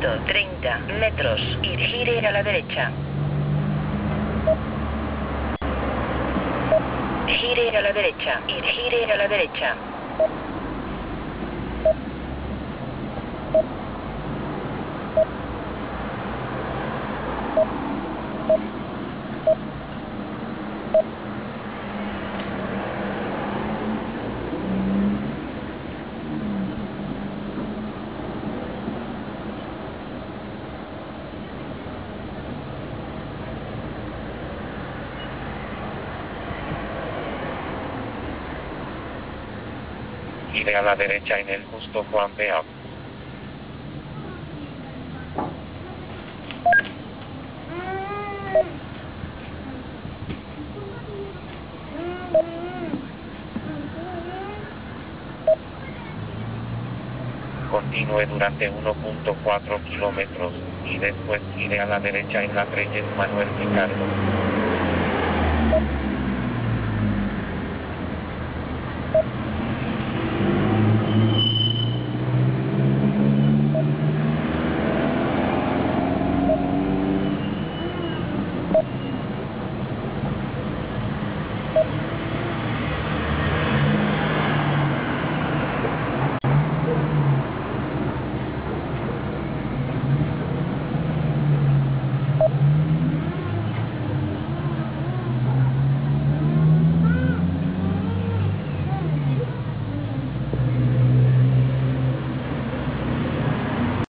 130 metros y gire a la derecha. Gire a la derecha y gire a la derecha. Gire a la derecha en el Justo Juan Peab. Continúe durante 1.4 kilómetros y después gire a la derecha en la Reyes Manuel Picardo.